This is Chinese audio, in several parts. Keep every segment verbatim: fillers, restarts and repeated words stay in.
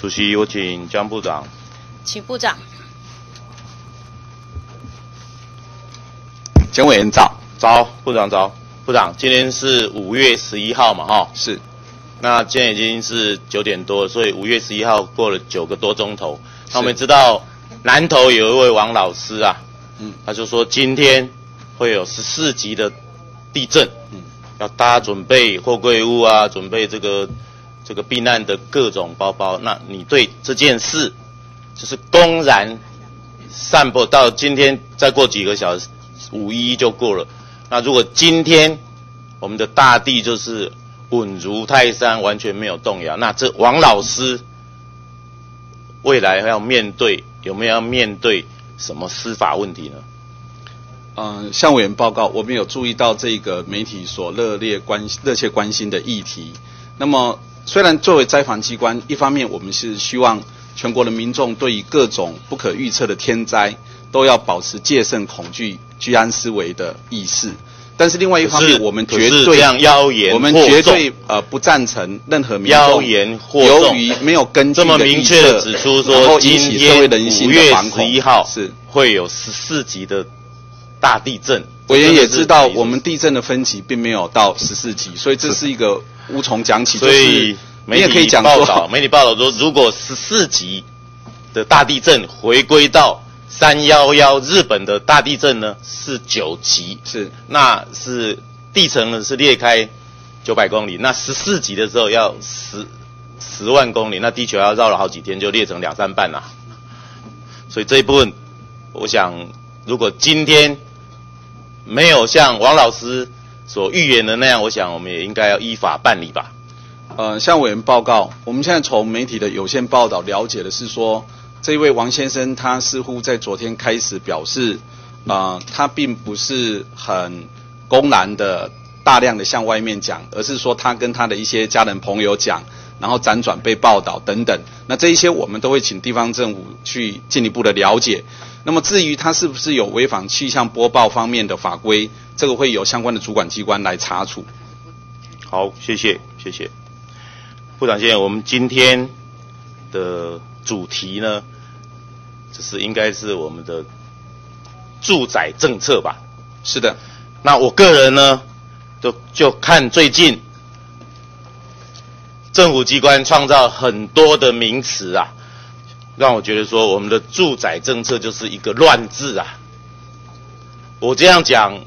主席有请江部长。请部长。蒋委员早。早，部长早。部长，今天是五月十一号嘛，哈、哦？是。那今天已经是九点多，所以五月十一号过了九个多钟头。那我们知道南投有一位王老师啊，嗯，他就说今天会有十四级的地震，嗯，要大家准备货柜屋啊，准备这个这个避难的各种包包。那你对这件事，就是公然散播到今天，再过几个小时，五一就过了。那如果今天我们的大地就是稳如泰山，完全没有动摇。那这王老师未来要面对有没有要面对什么司法问题呢？嗯、呃，向委员报告，我们有注意到这个媒体所热烈关热切关心的议题。那么，虽然作为灾防机关，一方面我们是希望全国的民众对于各种不可预测的天灾都要保持戒慎恐惧、居安思危的意识。但是另外一方面，我们绝对谣言，我们绝对呃不赞成任何民众由于没有根据的预测，这么明确的指出说，今天五月十一号是会有十四级的大地震。委员也知道，我们地震的分级并没有到十四级，所以这是一个无从讲起。所以你也可以讲说，媒体报道说，如果十四级的大地震回归到三幺幺日本的大地震呢是九级，是那是地层呢是裂开九百公里，那十四级的时候要十十万公里，那地球要绕了好几天就裂成两三半啦。所以这一部分，我想如果今天没有像王老师所预言的那样，我想我们也应该要依法办理吧。呃，向委员报告，我们现在从媒体的有限报道了解的是说，这一位王先生，他似乎在昨天开始表示，啊、呃，他并不是很公然的、大量的向外面讲，而是说他跟他的一些家人朋友讲，然后辗转被报道等等。那这一些我们都会请地方政府去进一步的了解。那么至于他是不是有违反气象播报方面的法规，这个会由相关的主管机关来查处。好，谢谢，谢谢，部长先生，我们今天的主题呢，就是应该是我们的住宅政策吧？是的。那我个人呢，就就看最近政府机关创造很多的名词啊，让我觉得说我们的住宅政策就是一个乱字啊。我这样讲，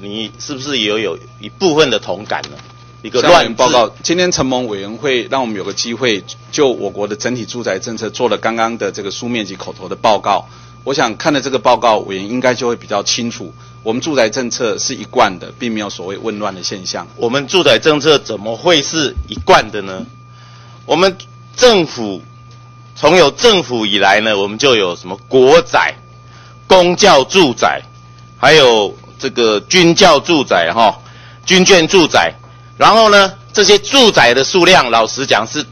你是不是也有一部分的同感呢？一个乱源报告，今天承蒙委员会让我们有个机会，就我国的整体住宅政策做了刚刚的这个书面及口头的报告。我想看了这个报告，委员应该就会比较清楚，我们住宅政策是一贯的，并没有所谓混乱的现象。我们住宅政策怎么会是一贯的呢？我们政府从有政府以来呢，我们就有什么国宅、公教住宅，还有这个军教住宅、哈、哦、军眷住宅。然后呢，这些住宅的数量，老实讲是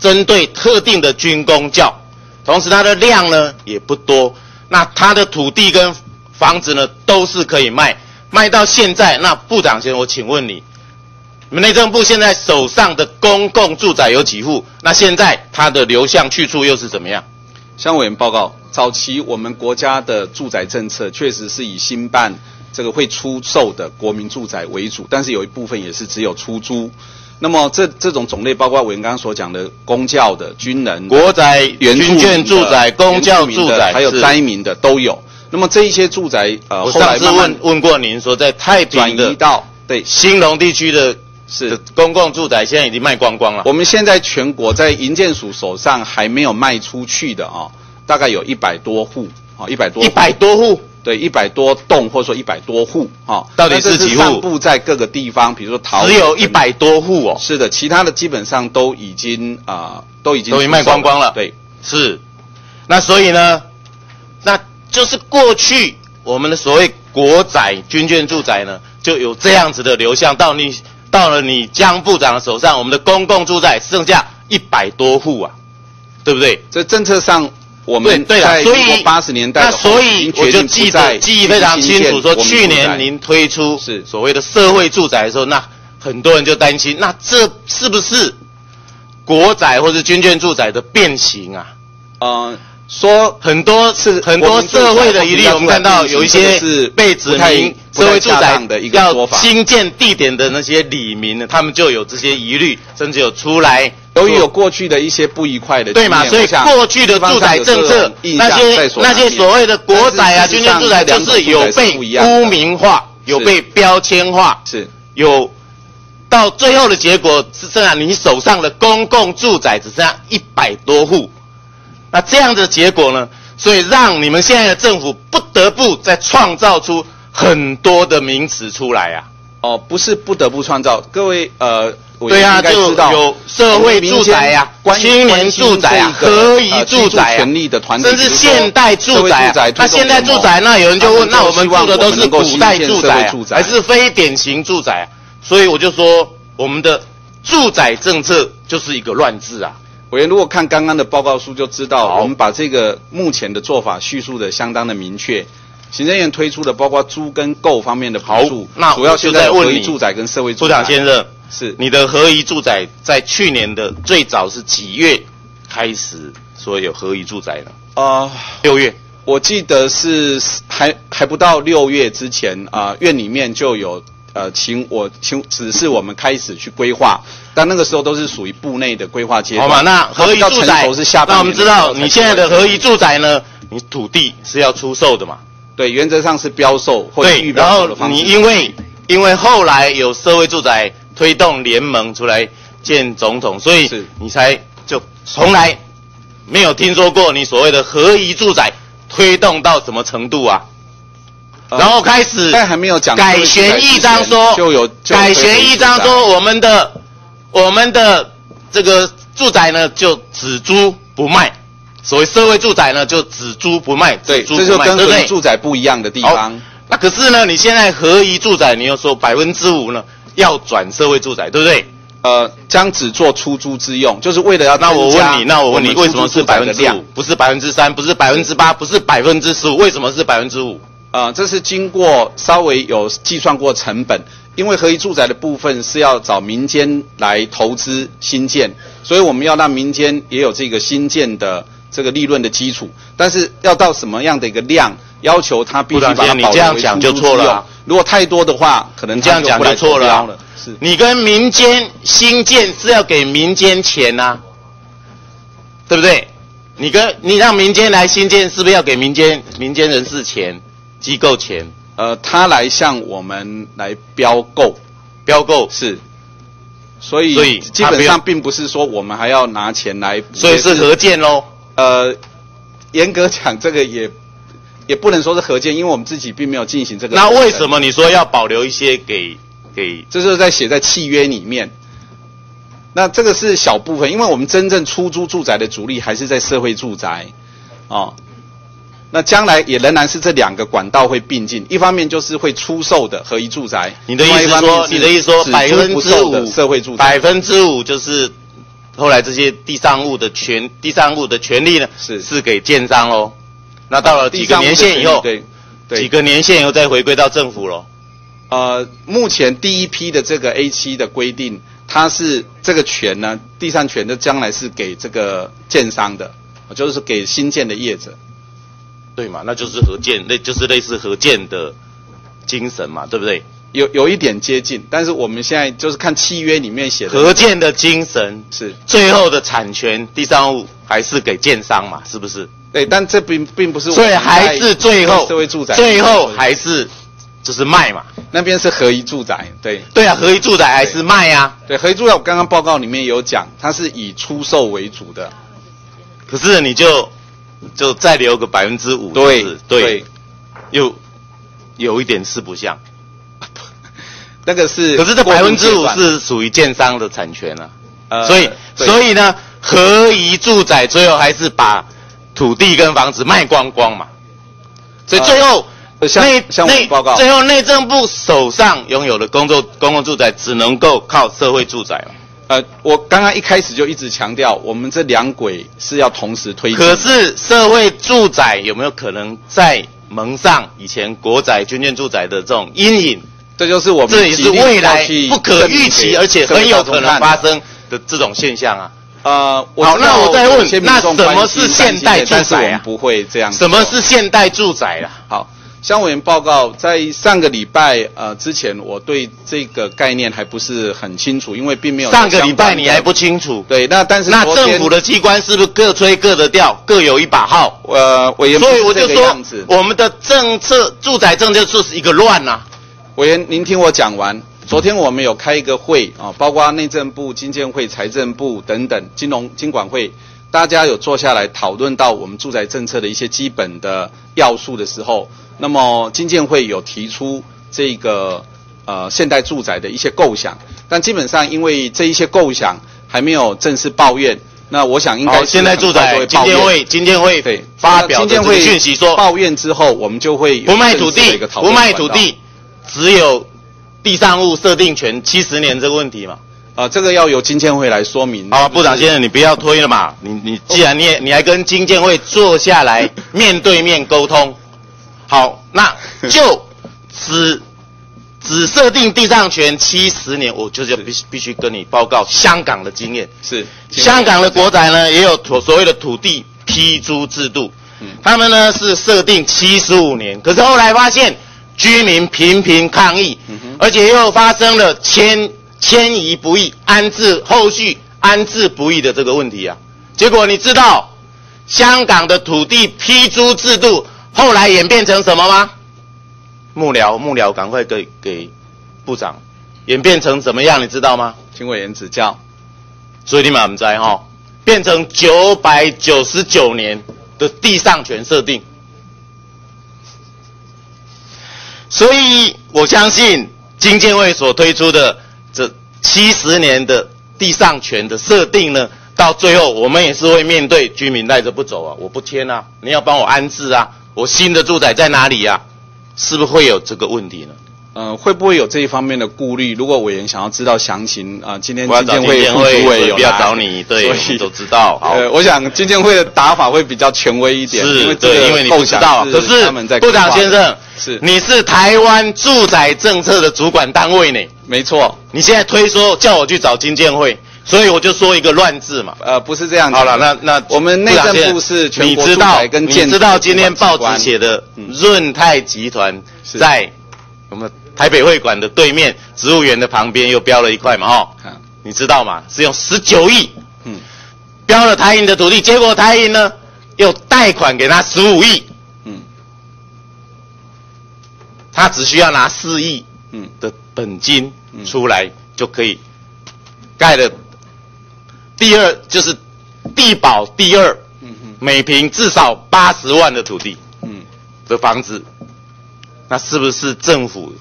针对特定的军公教，同时它的量呢也不多。那它的土地跟房子呢都是可以卖，卖到现在。那部长先生，我请问你，你们内政部现在手上的公共住宅有几户？那现在它的流向去处又是怎么样？向委员报告，早期我们国家的住宅政策确实是以兴办这个会出售的国民住宅为主，但是有一部分也是只有出租。那么这这种种类包括我们刚刚所讲的公教的、军人、国宅、原住民住宅、公教住宅，还有灾民的都有。那么这一些住宅，呃，我上次问慢慢问过您说，在太平的到对兴隆地区的是的公共住宅，现在已经卖光光了。我们现在全国在营建署手上还没有卖出去的啊、哦，大概有一百多户啊，一百多一百多户。对，一百多栋，或者说一百多户，哈、哦，到底是几户？散布在各个地方，比如说桃园，只有一百多户哦。是的，其他的基本上都已经啊、呃，都已经都已卖光光了。对，是。那所以呢，那就是过去我们的所谓国宅、军眷住宅呢，就有这样子的流向。到你到了你江部长的手上，我们的公共住宅剩下一百多户啊，对不对？在政策上。我们对对了，所以八十年代那所以我就记得记忆非常清楚说，说去年您推出是所谓的社会住宅的时候，那很多人就担心，那这是不是国宅或是军眷住宅的变形啊。呃，说很多是很多社会的疑虑，我们看到有一些是被指明社会住宅的一个说法，要新建地点的那些里民呢，他们就有这些疑虑，甚至有出来。 由于有过去的一些不愉快的对嘛，所以过去的住宅政策，那些那些所谓的国宅啊、军眷住宅，就是有被污名化、有被标签化，是有到最后的结果是这样：你手上的公共住宅只剩下一百多户，那这样的结果呢？所以让你们现在的政府不得不再创造出很多的名词出来啊！哦，不是不得不创造，各位呃。 对啊，就有社会住宅啊、青年住宅啊、合宜住宅啊，甚至现代住宅啊。那现代住宅，那有人就问，那我们住的都是古代住宅，还是非典型住宅？所以我就说，我们的住宅政策就是一个乱字啊。委员如果看刚刚的报告书就知道，我们把这个目前的做法叙述的相当的明确。 行政院推出的包括租跟购方面的补助，那主要现在合宜住宅跟社会住宅。部长先生，是你的合宜住宅在去年的最早是几月开始说有合宜住宅呢？啊、呃，六月，我记得是还还不到六月之前啊、呃，院里面就有呃，请我请指示我们开始去规划，但那个时候都是属于部内的规划阶段。好嘛，那合宜住宅是下半年，那我们知道你现在的合宜住宅呢，你土地是要出售的嘛？ 对，原则上是标售或者预标售的方式。对，然后你因为因为后来有社会住宅推动联盟出来见总统，所以你才就从来没有听说过你所谓的合宜住宅推动到什么程度啊？呃、然后开始，但还没有讲改弦易张说，就有改弦易张说我们的我们的这个住宅呢就只租不卖。 所谓社会住宅呢，就只租不卖，对，这就跟合宜住宅不一样的地方。那可是呢，你现在合宜住宅，你又说百分之五呢要转社会住宅，对不对？呃，将只做出租之用，就是为了要那我问你，那我问你，为什么是百分之五？不是百分之三，不是百分之八，不是百分之十五，为什么是百分之五？呃，这是经过稍微有计算过成本。 因为合宜住宅的部分是要找民间来投资新建，所以我们要让民间也有这个新建的这个利润的基础。但是要到什么样的一个量，要求它必须把它保留为出租之用。你这样讲就错了、啊。如果太多的话，可能这样讲就错了、啊。是，你跟民间新建是要给民间钱啊，对不对？你跟你让民间来新建，是不是要给民间民间人士钱、机构钱？ 呃，他来向我们来标购，标购是，所以所以基本上并不是说我们还要拿钱来，所以是合建喽。呃，严格讲，这个也也不能说是合建，因为我们自己并没有进行这个。那为什么你说要保留一些给给？这是在写在契约里面。那这个是小部分，因为我们真正出租住宅的主力还是在社会住宅，哦。 那将来也仍然是这两个管道会并进，一方面就是会出售的合宜住宅，你的意思说，你的意思说百分之五社会住宅，百分之五就是后来这些地上物的权，地上物的权利呢是是给建商喽。那到了几个年限以后，对，对几个年限以后再回归到政府喽。呃，目前第一批的这个 A 七 的规定，它是这个权呢，地上权的将来是给这个建商的，就是给新建的业者。 对嘛，那就是合建，那就是类似合建的精神嘛，对不对？有有一点接近，但是我们现在就是看契约里面写的合建的精神是最后的产权地上物还是给建商嘛，是不是？对，但这并并不是我们，所以还是最后社会住宅，最后还是就是卖嘛。那边是合宜住宅，对对啊，合宜住宅还是卖啊？对，合宜住宅我刚刚报告里面有讲，它是以出售为主的，可是你就。 就再留个百分之五，对对，又有一点四不像，那个是，可是这百分之五是属于建商的产权啊，呃、所以所以呢，合宜住宅最后还是把土地跟房子卖光光嘛，所以最后、呃、内内最后内政部手上拥有的公众公共住宅只能够靠社会住宅了。 呃，我刚刚一开始就一直强调，我们这两轨是要同时推进。可是社会住宅有没有可能再蒙上以前国宅、军眷住宅的这种阴影？这就是我们这也是未来不可预期，而且很有可能发生的这种现象啊。呃，我好，那我再问，那什么是现代住宅啊？不会这样。什么是现代住宅啦？好，乡委员报告，在上个礼拜呃之前，我对这个概念还不是很清楚，因为并没有。上个礼拜你还不清楚？对，那但是那政府的机关是不是各吹各的调，各有一把号？呃，委员，所以我就说，我们的政策住宅政策是一个乱呐、啊。委员，您听我讲完。昨天我们有开一个会啊，包括内政部、经建会、财政部等等，金融金管会，大家有坐下来讨论到我们住宅政策的一些基本的要素的时候，那么经建会有提出这个呃现代住宅的一些构想，但基本上因为这一些构想还没有正式抱怨，那我想应该现代住宅经建会经建会对发表的讯息说，抱怨之后我们就会不卖土地，不卖土地，只有。地上物设定权七十年这个问题嘛，啊、呃，这个要由经建会来说明。好、啊，部长先生，你不要推了嘛，你你既然你也你还跟经建会坐下来面对面沟通，好，那就只只设定地上权七十年，我就是必必须跟你报告香港的经验是，香港的国宅呢也有所所谓的土地批租制度，嗯、他们呢是设定七十五年，可是后来发现。居民频频抗议，而且又发生了迁迁移不易、安置后续安置不易的这个问题啊。结果你知道，香港的土地批租制度后来演变成什么吗？幕僚，幕僚，赶快给给部长，演变成怎么样？你知道吗？请委员指教。所以你们不知道哈，变成九百九十九年的地上权设定。所以我相信经建会所推出的这七十年的地上权的设定呢，到最后我们也是会面对居民赖着不走啊，我不迁啊，你要帮我安置啊，我新的住宅在哪里啊？是不是会有这个问题呢？呃，会不会有这一方面的顾虑？如果委员想要知道详情啊、呃，今天经建会副主委有来，不要找你，对，所以都知道。呃，我想经建会的打法会比较权威一点，是，因为对，因为你不知道。可是部长先生，是你是台湾住宅政策的主管单位呢？没错，你现在推说叫我去找经建会。所以我就说一个乱字嘛，呃，不是这样。好了，那那我们内政部是全国住宅跟建筑，你知道，你知道今天报纸写的润泰集团在我们台北会馆的对面，植物园的旁边又标了一块嘛，哦，你知道嘛？是用十九亿，嗯，标了台银的土地，结果台银呢又贷款给他十五亿，嗯，他只需要拿四亿嗯的本金出来就可以盖了。第二就是地保第二，每坪至少八十万的土地，嗯，的房子，那是不是政府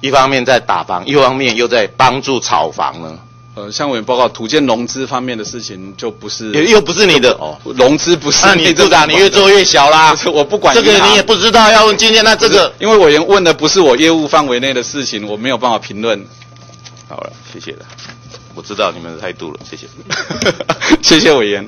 一方面在打房，一方面又在帮助炒房呢？呃，像我们报告土建融资方面的事情，就不是也又不是你的哦，融资不是。那你部长，你越做越小啦。我不管这个，你也不知道要问今天那这个，因为委员问的不是我业务范围内的事情，我没有办法评论。好了，谢谢了。我知道你们的态度了，谢谢，谢谢委员。